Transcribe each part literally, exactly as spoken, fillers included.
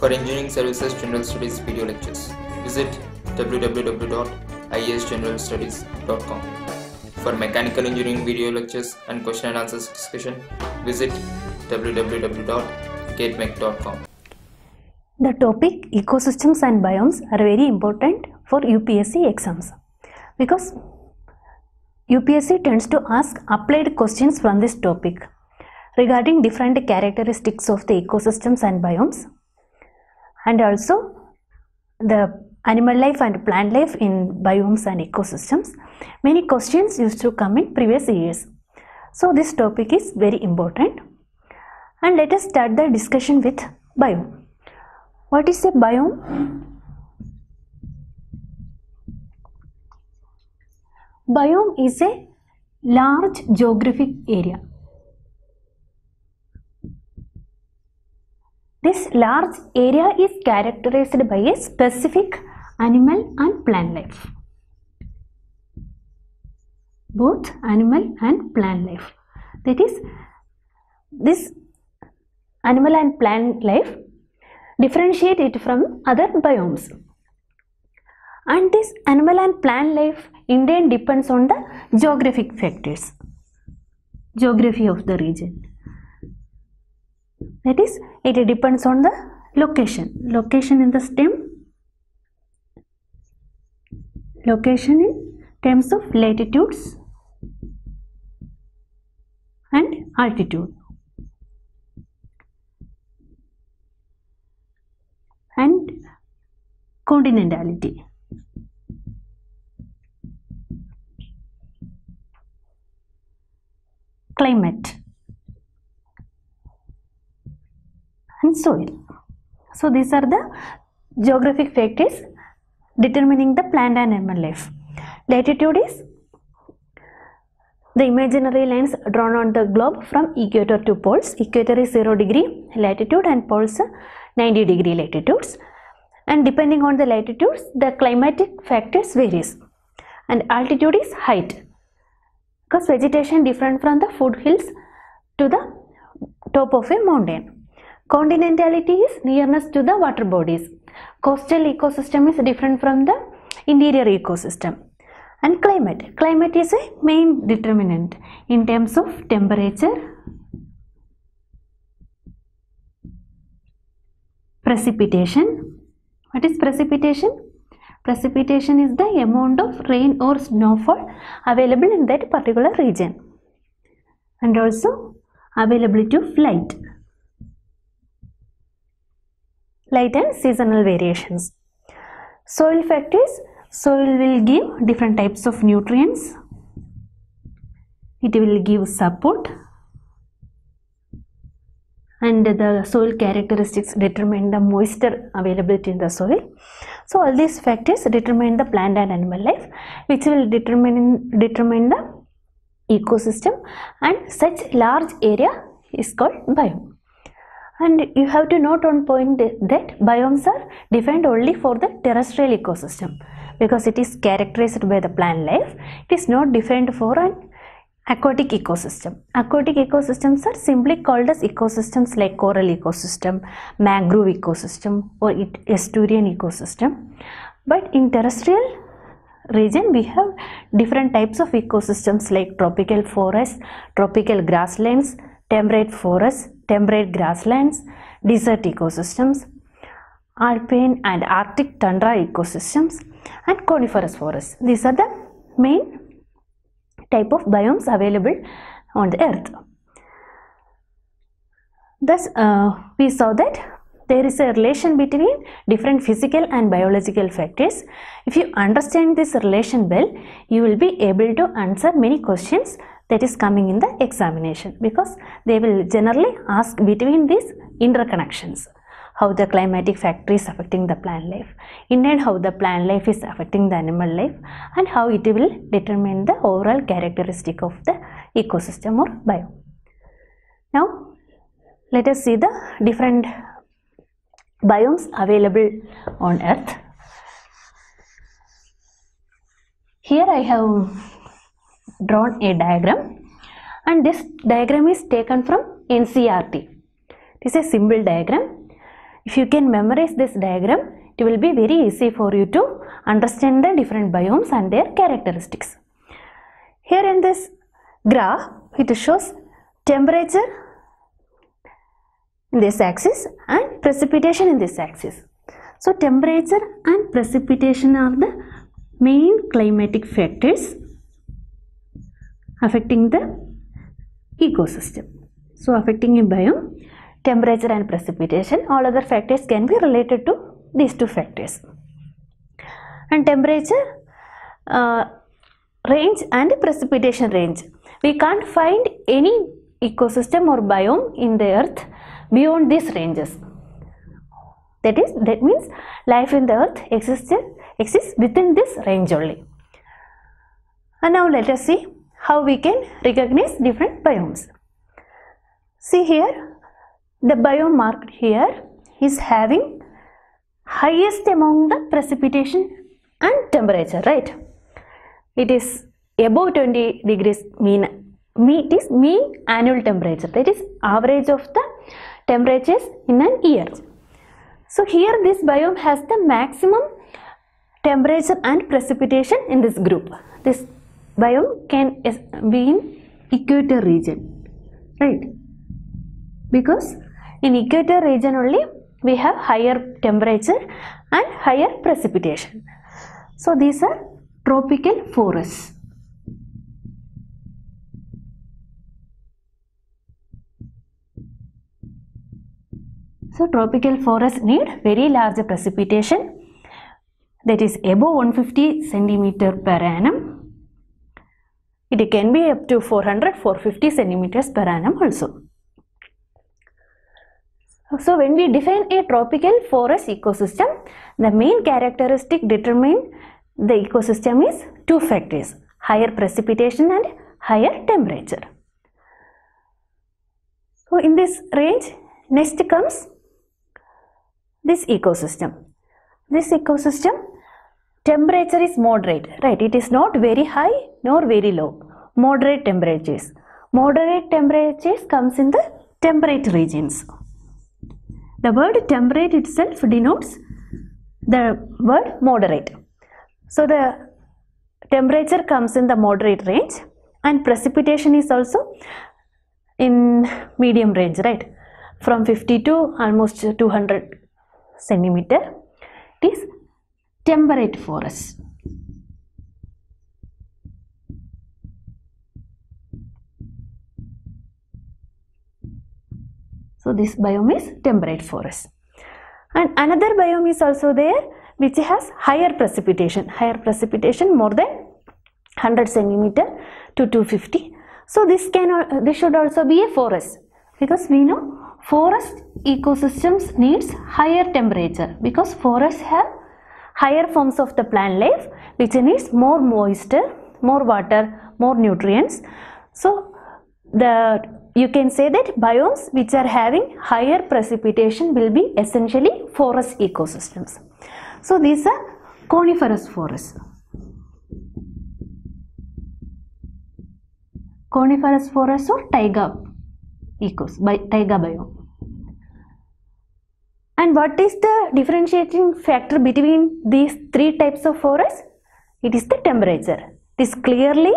for Engineering Services General Studies video lectures. Visit w w w dot i a s general studies dot com. For Mechanical Engineering video lectures and question and answers discussion, visit w w w dot gate mech dot com. The topic ecosystems and biomes are very important for U P S C exams, because U P S C tends to ask applied questions from this topic regarding different characteristics of the ecosystems and biomes, and also the animal life and plant life in biomes and ecosystems. Many questions used to come in previous years. So this topic is very important. And let us start the discussion with biome. What is a biome? Biome is a large geographic area. This large area is characterized by a specific animal and plant life. Both animal and plant life. That is, this animal and plant life differentiate it from other biomes. And this animal and plant life in turn depends on the geographic factors, geography of the region. That is, it depends on the location, location in the stem, location in terms of latitudes and altitude, and continentality. Climate and soil. So these are the geographic factors determining the plant and animal life. Latitude is the imaginary lines drawn on the globe from equator to poles. Equator is zero degree latitude and poles are ninety degree latitudes. And depending on the latitudes, the climatic factors varies. And altitude is height, because vegetation different from the foothills to the top of a mountain. Continentality is nearness to the water bodies. Coastal ecosystem is different from the interior ecosystem. And climate. Climate is a main determinant in terms of temperature, precipitation. What is precipitation? Precipitation is the amount of rain or snowfall available in that particular region. And also availability of light. Light and seasonal variations. Soil factors. Soil will give different types of nutrients. It will give support. And the soil characteristics determine the moisture availability in the soil. So all these factors determine the plant and animal life, which will determine, determine the ecosystem, and such large area is called biome. And you have to note on point that biomes are defined only for the terrestrial ecosystem, because it is characterized by the plant life. It is not defined for an aquatic ecosystem. Aquatic ecosystems are simply called as ecosystems like coral ecosystem, mangrove ecosystem, or estuarine ecosystem. But in terrestrial region, we have different types of ecosystems like tropical forests, tropical grasslands, temperate forests, temperate grasslands, desert ecosystems, alpine and arctic tundra ecosystems, and coniferous forests. These are the main type of biomes available on the earth. Thus, uh, we saw that there is a relation between different physical and biological factors. If you understand this relation well, you will be able to answer many questions that is coming in the examination, because they will generally ask between these interconnections, how the climatic factor is affecting the plant life, in turn how the plant life is affecting the animal life, and how it will determine the overall characteristic of the ecosystem or biome. Now, let us see the different biomes available on earth. Here I have drawn a diagram, and this diagram is taken from N C R T. It is a simple diagram. If you can memorize this diagram, it will be very easy for you to understand the different biomes and their characteristics. Here in this graph, it shows temperature in this axis and precipitation in this axis. So temperature and precipitation are the main climatic factors affecting the ecosystem. So affecting a biome, temperature and precipitation, all other factors can be related to these two factors. And temperature uh, range and precipitation range. We can't find any ecosystem or biome in the earth beyond these ranges. That is, that means life in the earth exists, exists within this range only. And now let us see how we can recognize different biomes. See here, the biome marked here is having highest among the precipitation and temperature, right? It is above twenty degrees mean, mean, it is mean annual temperature, that is average of the temperatures in an year. So here this biome has the maximum temperature and precipitation in this group. This biome can be in equator region, right? Because in equator region only we have higher temperature and higher precipitation. So these are tropical forests. So tropical forests need very large precipitation, that is above one hundred fifty centimeters per annum. It can be up to four hundred to four hundred fifty centimeters per annum also. So when we define a tropical forest ecosystem, the main characteristic determining the ecosystem is two factors: higher precipitation and higher temperature. So in this range, next comes this ecosystem. This ecosystem temperature is moderate, right? It is not very high nor very low. Moderate temperatures. Moderate temperatures comes in the temperate regions. The word temperate itself denotes the word moderate. So the temperature comes in the moderate range and precipitation is also in medium range, right? From fifty to almost two hundred centimeter. It is temperate forest. So this biome is temperate forest. And another biome is also there which has higher precipitation. Higher precipitation more than one hundred centimeter to two hundred fifty. So this can, this should also be a forest, because we know forest ecosystems needs higher temperature, because forests have higher forms of the plant life which needs more moisture, more water, more nutrients. So the you can say that biomes which are having higher precipitation will be essentially forest ecosystems. So these are coniferous forests. Coniferous forests or taiga ecos, by taiga biome. And what is the differentiating factor between these three types of forests? It is the temperature. This clearly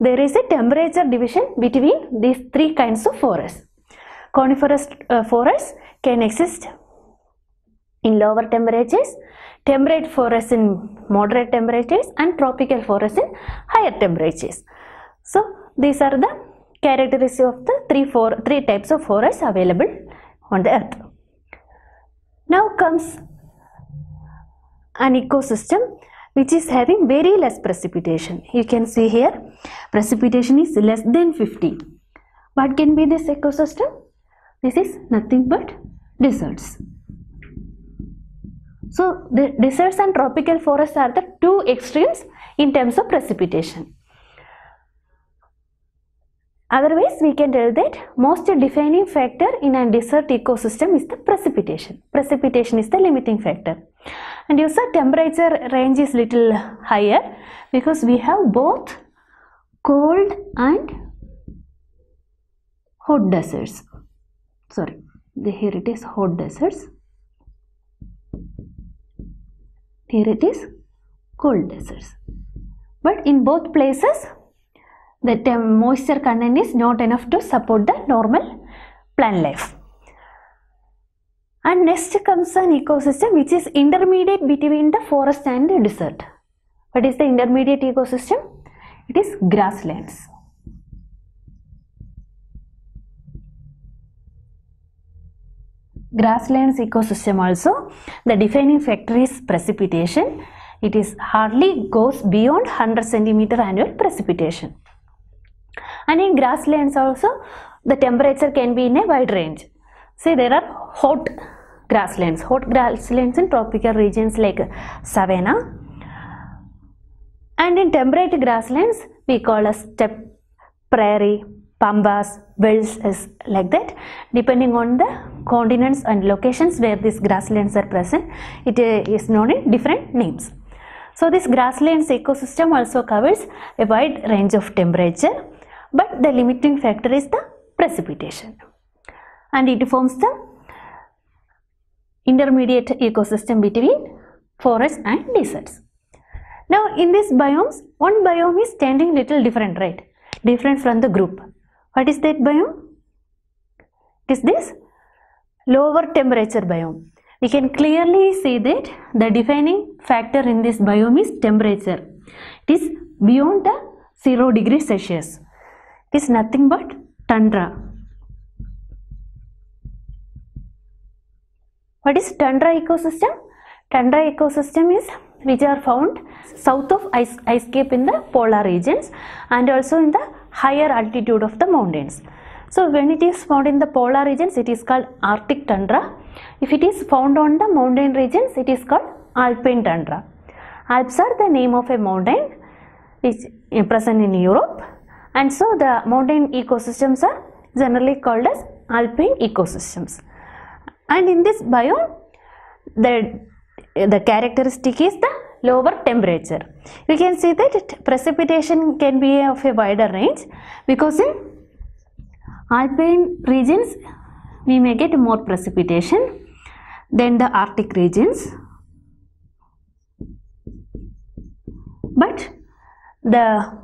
there is a temperature division between these three kinds of forests. Coniferous uh, forests can exist in lower temperatures, temperate forests in moderate temperatures, and tropical forests in higher temperatures. So these are the characteristics of the three, four, three types of forests available on the earth. Now comes an ecosystem which is having very less precipitation. You can see here, precipitation is less than fifty. What can be this ecosystem? This is nothing but deserts. So the deserts and tropical forests are the two extremes in terms of precipitation. Otherwise, we can tell that most defining factor in a desert ecosystem is the precipitation. Precipitation is the limiting factor. And you saw temperature range is little higher because we have both cold and hot deserts. Sorry, here it is hot deserts. Here it is cold deserts. But in both places, the moisture content is not enough to support the normal plant life. And next comes an ecosystem which is intermediate between the forest and the desert. What is the intermediate ecosystem? It is grasslands. Grasslands ecosystem also, the defining factor is precipitation. It is hardly goes beyond one hundred centimeter annual precipitation. And in grasslands also, the temperature can be in a wide range. See, there are hot grasslands, hot grasslands in tropical regions like savanna. And in temperate grasslands, we call as steppe, prairie, pampas, velds, is like that. Depending on the continents and locations where these grasslands are present, it is known in different names. So this grasslands ecosystem also covers a wide range of temperature, but the limiting factor is the precipitation. And it forms the intermediate ecosystem between forests and deserts. Now in these biomes, one biome is standing little different, right? Different from the group. What is that biome? It is this lower temperature biome. We can clearly see that the defining factor in this biome is temperature. It is beyond the zero degrees Celsius. It is nothing but tundra. What is tundra ecosystem? Tundra ecosystem is which are found south of ice, ice cape in the polar regions and also in the higher altitude of the mountains. So when it is found in the polar regions, it is called Arctic tundra. If it is found on the mountain regions, it is called Alpine tundra. Alps are the name of a mountain which is present in Europe, and so the mountain ecosystems are generally called as Alpine ecosystems. And in this biome, the, the characteristic is the lower temperature. We can see that it, precipitation can be of a wider range, because in Alpine regions we may get more precipitation than the Arctic regions. But the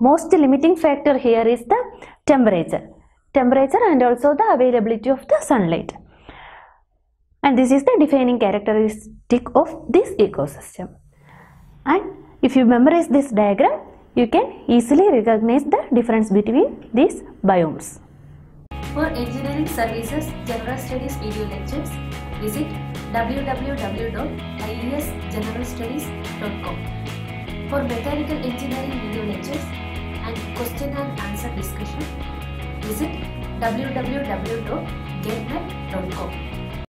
most limiting factor here is the temperature. Temperature and also the availability of the sunlight. And this is the defining characteristic of this ecosystem. And if you memorize this diagram, you can easily recognize the difference between these biomes. For engineering services general studies video lectures, visit w w w dot i e s general studies dot com. For mechanical engineering video lectures and question and answer discussion, visit w w w dot getnet dot com.